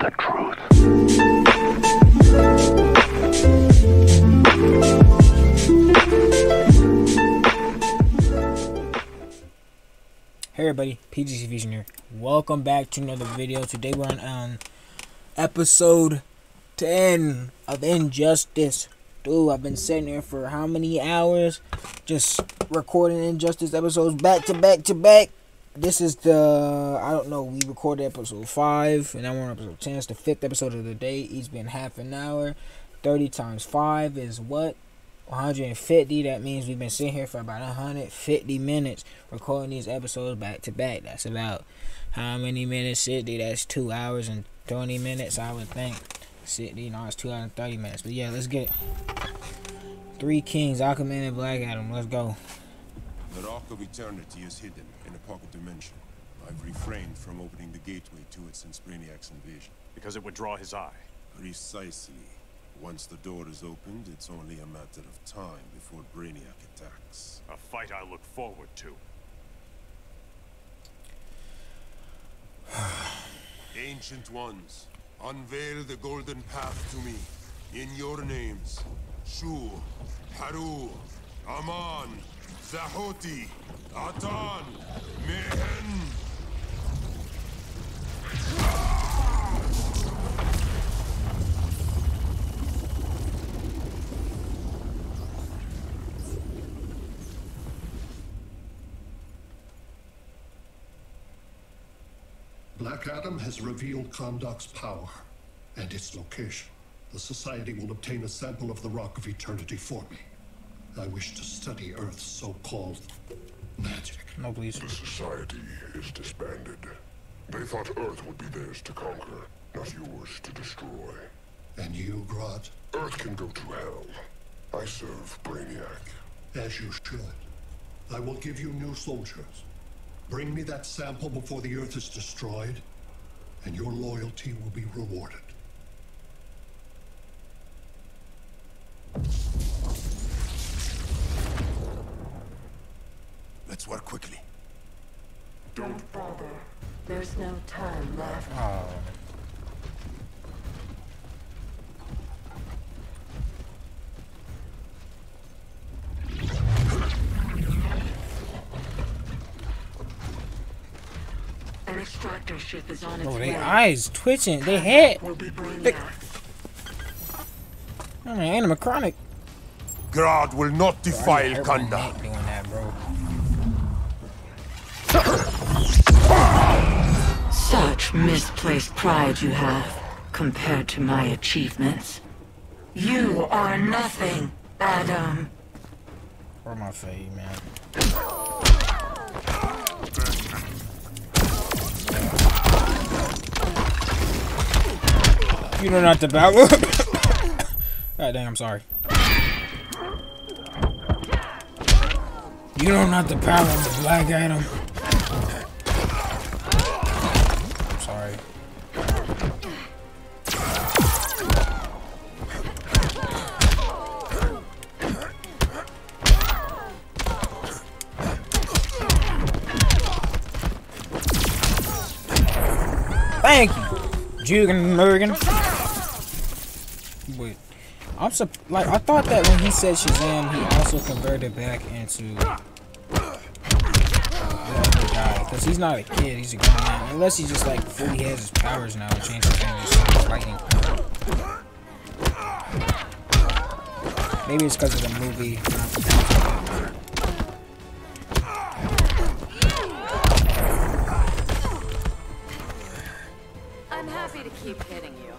the truth. Hey everybody, PGC Vision here. Welcome back to another video. Today we're on episode 10 of Injustice. Dude, I've been sitting here for how many hours just recording Injustice episodes back to back to back. This is the, I don't know, we recorded episode 5, and now we're on episode 10. It's the 5th episode of the day. Each been half an hour. 30 times 5 is what? 150. That means we've been sitting here for about 150 minutes recording these episodes back to back. That's about how many minutes, Sydney? That's 2 hours and 20 minutes, I would think. Sydney, no, it's 2 hours and 30 minutes. But yeah, let's get it. Three Kings, Aquaman and Black Adam. Let's go. The Rock of Eternity is hidden in a pocket dimension. I've refrained from opening the gateway to it since Brainiac's invasion. Because it would draw his eye. Precisely. Once the door is opened, it's only a matter of time before Brainiac attacks. A fight I look forward to. Ancient ones, unveil the golden path to me. In your names, Shu, Haru, Aman, Zahoti, Atan, Mehen. Black Adam has revealed Kandor's power and its location. The Society will obtain a sample of the Rock of Eternity for me. I wish to study Earth's so-called magic. No, please. The Society is disbanded. They thought Earth would be theirs to conquer, not yours to destroy. And you, Grodd? Earth can go to hell. I serve Brainiac. As you should. I will give you new soldiers. Bring me that sample before the Earth is destroyed, and your loyalty will be rewarded. Let's work quickly. Don't bother. There's no time left. Oh. An extractor ship is on its way. Oh, their eyes twitching. They hit. I'm an animal chronic. Grodd will not defile Kandor. Such misplaced pride you have, compared to my achievements. You are nothing, Adam. Where my fade, man? You know not to battle. God dang, I'm sorry. You know not to battle the Black Adam. Thank you, Jugan Morgan. Wait, I'm like, I thought that when he said Shazam, he also converted back into the other guy, because he's not a kid, he's a grown man. Unless he just like fully has his powers now and changes things to lightning. Maybe it's because of the movie. Keep hitting you.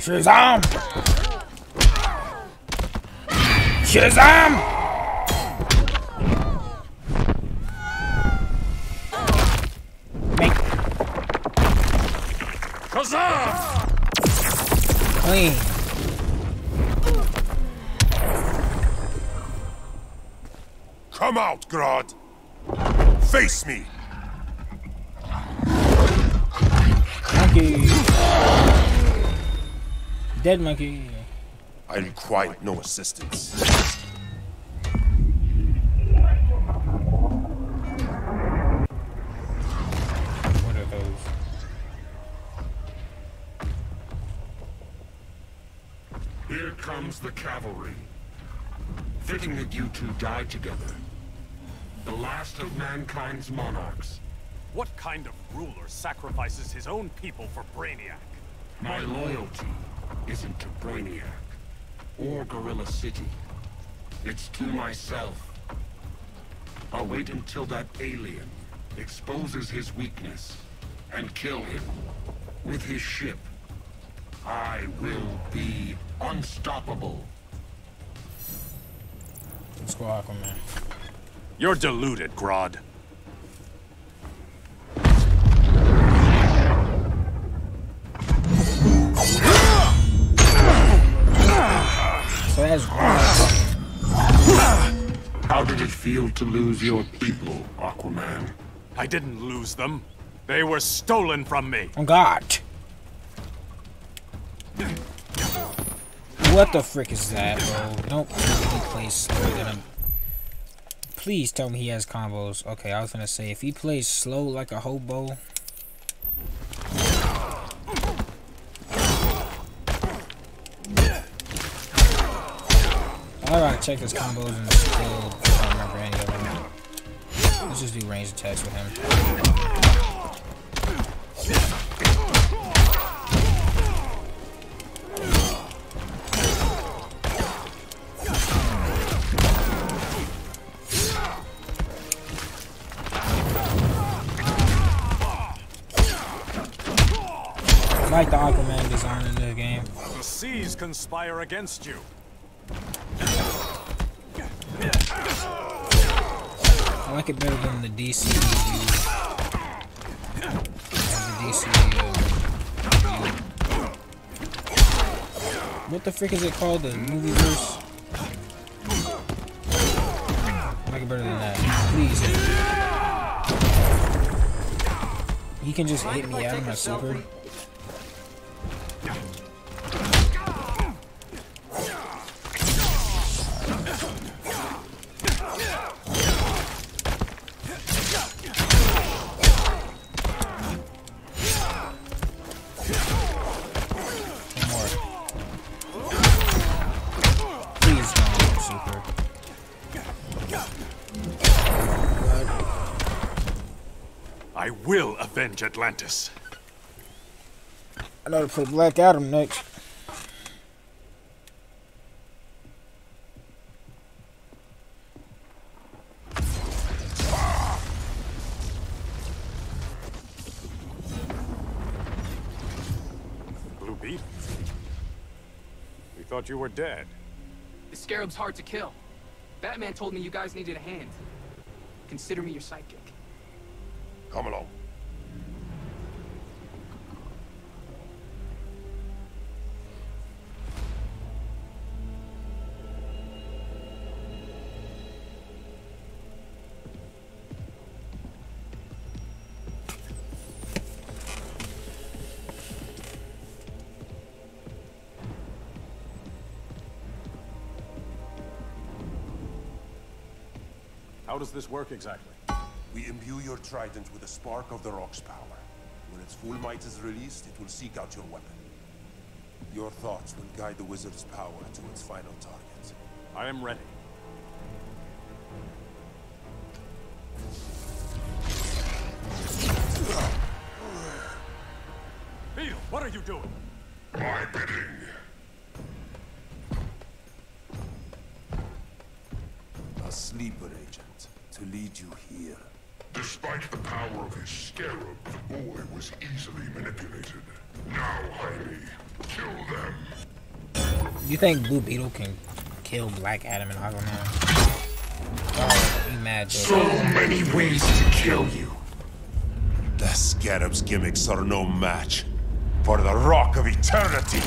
Shazam! Shazam! Make Shazam! Clean. Come out, Grodd! Face me! Monkey! Dead monkey! I require no assistance. summons the cavalry. Fitting that you two die together. The last of mankind's monarchs. What kind of ruler sacrifices his own people for Brainiac? My loyalty isn't to Brainiac or Gorilla City. It's to myself. I'll wait until that alien exposes his weakness and kill him with his ship. I will be unstoppable. Let's go, Aquaman. You're deluded, Grodd. So that's Grodd. How did it feel to lose your people, Aquaman? I didn't lose them. They were stolen from me. Oh, God. What the frick is that, bro? Don't play slow. Please tell me he has combos. Okay, I was gonna say, if he plays slow like a hobo. Alright, check his combos and his skill. I don't remember any of them. Let's just do ranged attacks with him. I like the Aquaman design in the game. The seas conspire against you. I like it better than the DC. What the frick is it called? The movie verse? I like it better than that. Please. He can just hit me out of my super. I will avenge Atlantis. I know to play Black Adam next. Blue Beetle? We thought you were dead. The Scarab's hard to kill. Batman told me you guys needed a hand. Consider me your sidekick. Come along. How does this work exactly? We imbue your trident with a spark of the rock's power. When its full might is released, it will seek out your weapon. Your thoughts will guide the wizard's power to its final target. I am ready. Beetle, what are you doing? My bidding. A sleeper agent to lead you here. Despite the power of his scarab, the boy was easily manipulated. Now, Jaime, kill them. You think Blue Beetle can kill Black Adam and Aquaman? Oh, imagine. So many ways to kill you. The scarab's gimmicks are no match for the Rock of Eternity.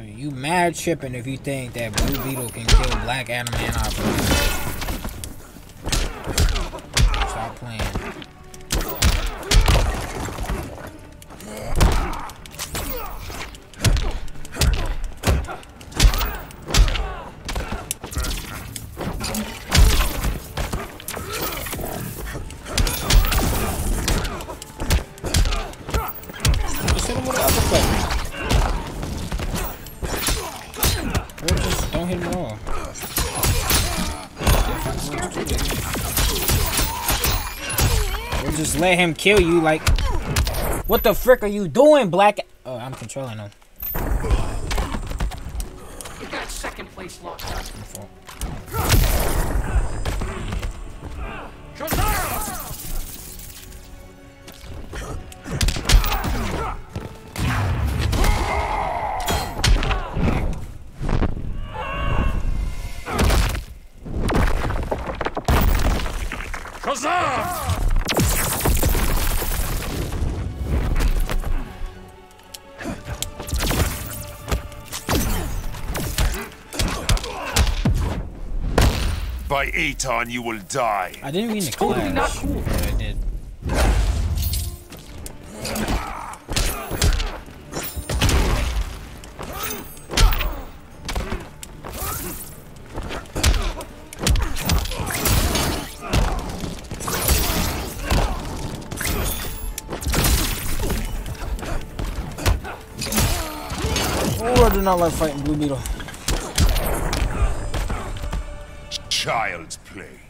You mad tripping if you think that Blue Beetle can kill Black Adam and Aquaman. Plan. Or just let him kill you, like... What the frick are you doing, Black... Oh, I'm controlling him. You got second place locked up. By Aton, you will die. I didn't mean to totally not cool. Yeah, I did. Oh, I do not like fighting Blue Beetle. Child's play.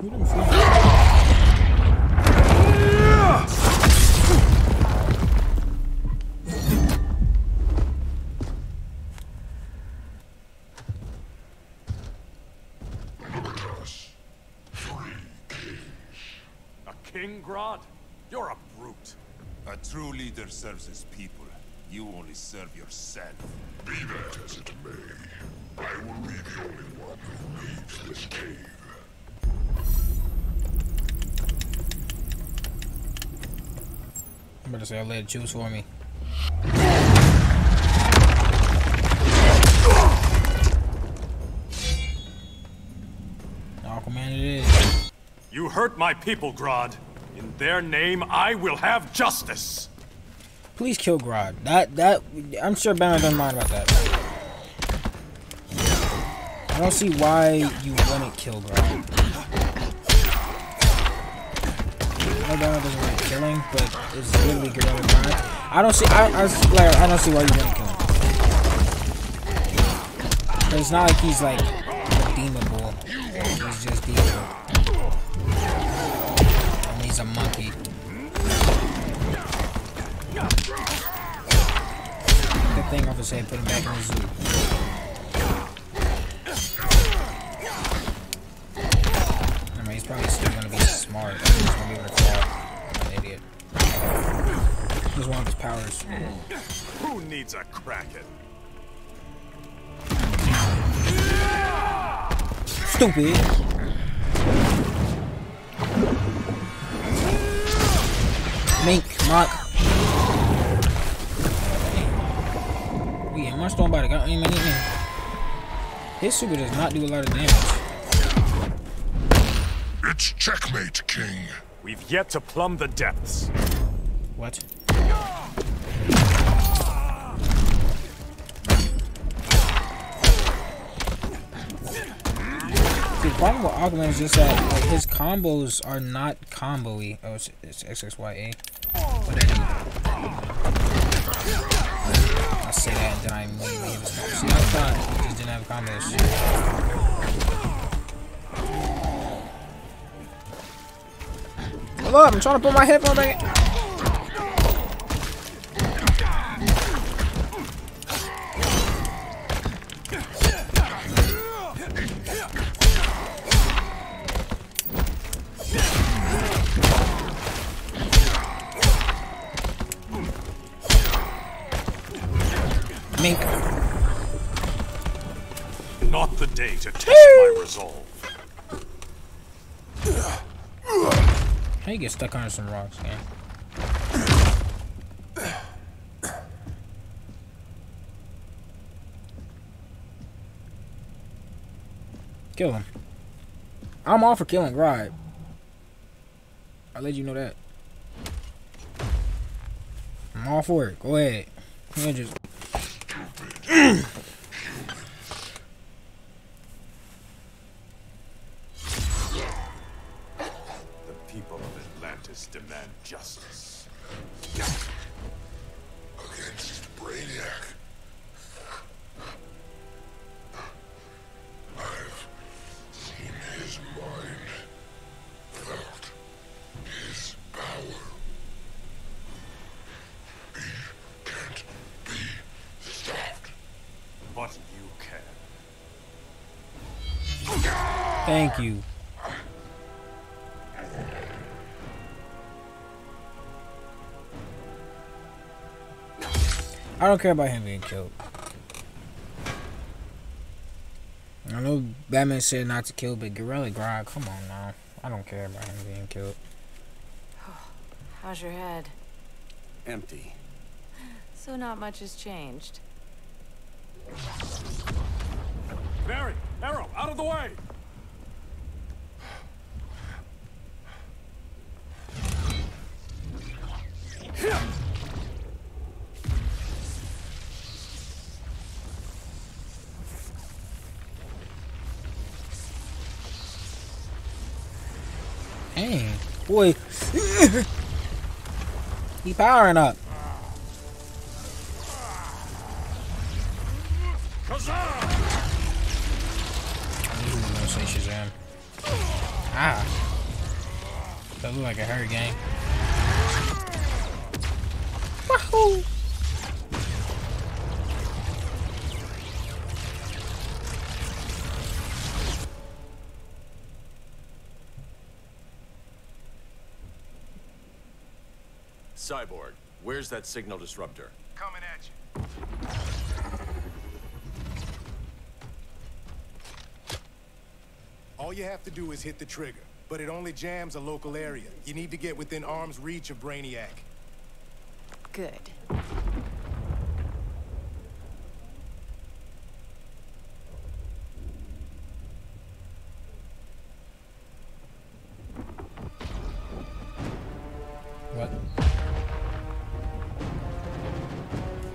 Who didn't feel that? Look at us. Three kings. A king, Grodd? You're a brute. A true leader serves his people. You only serve yourself. Be that as it may. I will be the only one who leaves this cave. I'm gonna say I'll let it choose for me. Aquaman it is. You hurt my people, Grodd. In their name, I will have justice. Please kill Grodd. That I'm sure Batman doesn't mind about that. I don't see why you wouldn't kill Grodd. No, Grodd doesn't like killing, but it's literally Gorilla Grodd. I don't see why you wouldn't kill him. But it's not like he's like redeemable. He's just evil. And he's a monkey. Take the thing off his head, put him back in the zoo. Probably still gonna be smart. He's gonna be able to call. I'm an idiot. He's one of his powers. Who needs a Kraken? Stupid. Mink, mock. Yeah, I'm not stoned by the guy. His super does not do a lot of damage. It's checkmate, King. We've yet to plumb the depths. What? The problem with Aquaman is just that like, his combos are not combo-y. Oh, it's XXYA. What did I do? I say that and then I immediately hit his combo. See, I thought he just didn't have combos. Up. I'm trying to put my headphone back in. Mink. Not the day to test my resolve. How you get stuck under some rocks, man? Kill him. I'm all for killing Grodd. I'll let you know that. I'm all for it. Go ahead. You just... People of Atlantis demand justice. Against Brainiac. as you can. Thank you. I don't care about him being killed. I know Batman said not to kill, but Gorilla Grodd, come on now. I don't care about him being killed. How's your head? Empty. So not much has changed. Mary! Arrow! Out of the way! Dang, boy. He powering up. Shazam! I knew he was gonna say Shazam. Ah. That looked like a hurricane. Wahoo! Cyborg, where's that signal disruptor? Coming at you. All you have to do is hit the trigger, but it only jams a local area. You need to get within arm's reach of Brainiac. Good.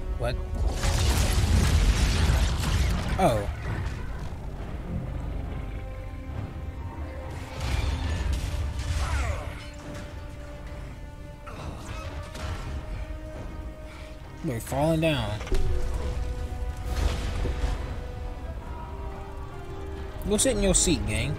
What? Oh. We're falling down. Go sit in your seat, gang.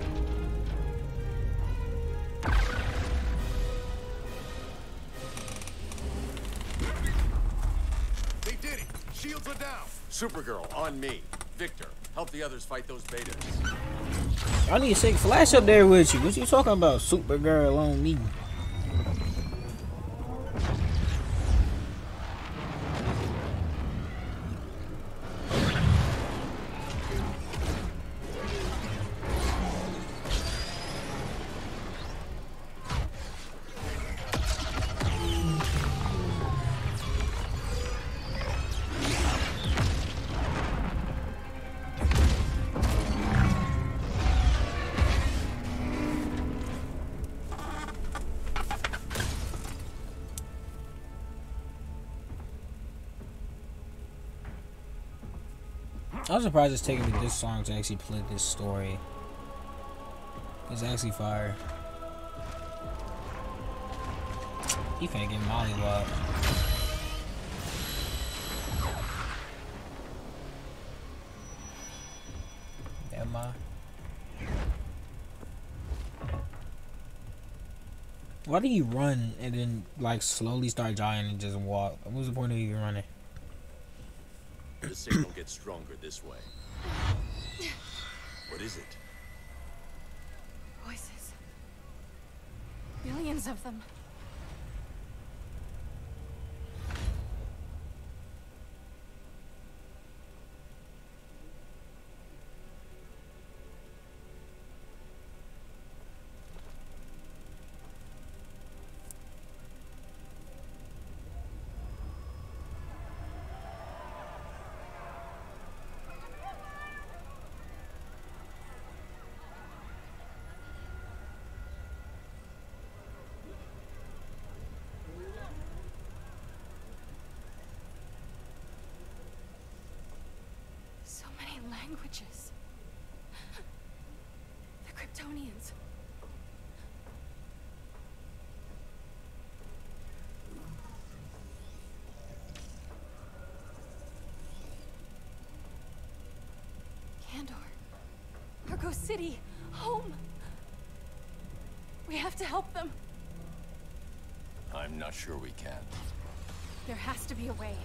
Supergirl, on me. Victor, help the others fight those betas. I need to take Flash up there with you. What you talking about? Supergirl on me. I'm surprised it's taking me this long to actually play this story. It's actually fire. He finna get mollywopped. Am I? Why do you run and then like slowly start dying and just walk? What's the point of even running? The signal gets stronger this way. What is it? Voices. Millions of them. Languages. The Kryptonians. Kandor. Argo City. Home. We have to help them. I'm not sure we can. There has to be a way.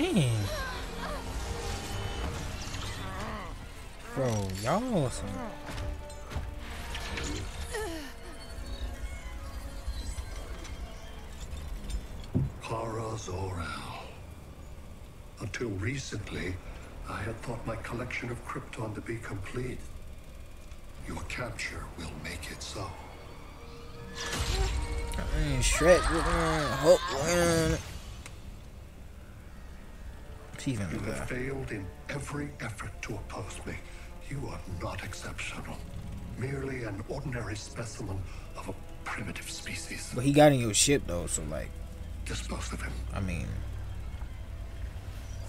Dang. Bro, y'all some... Kara Zor-El. Until recently, I had thought my collection of Krypton to be complete. Your capture will make it so. You have failed in every effort to oppose me. You are not exceptional. Merely an ordinary specimen of a primitive species. But he got in your ship though, so like... Dispose of him. I mean...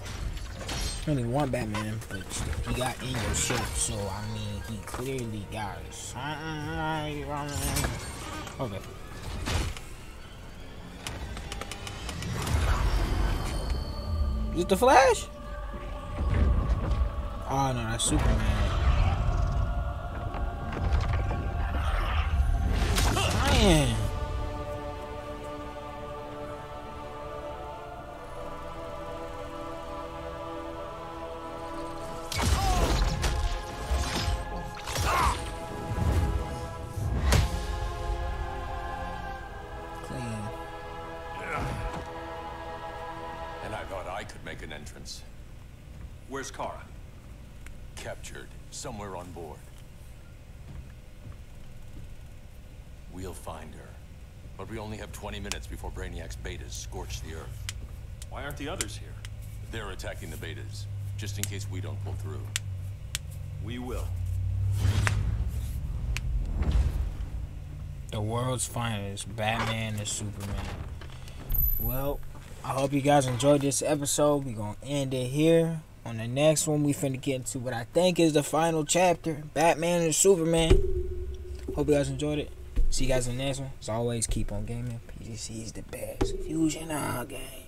I don't even want Batman, but he got in your ship, so I mean, he clearly got it. Okay. Is it the Flash? Oh no, that's Superman. Man. Where's Kara? Captured somewhere on board. We'll find her. But we only have 20 minutes before Brainiac's betas scorch the Earth. Why aren't the others here? They're attacking the betas, just in case we don't pull through. We will. The world's finest, Batman and Superman. Well... I hope you guys enjoyed this episode. We're going to end it here. On the next one, we finna get into what I think is the final chapter. Batman and Superman. Hope you guys enjoyed it. See you guys in the next one. As always, keep on gaming. PGC is the best. Fusion all game.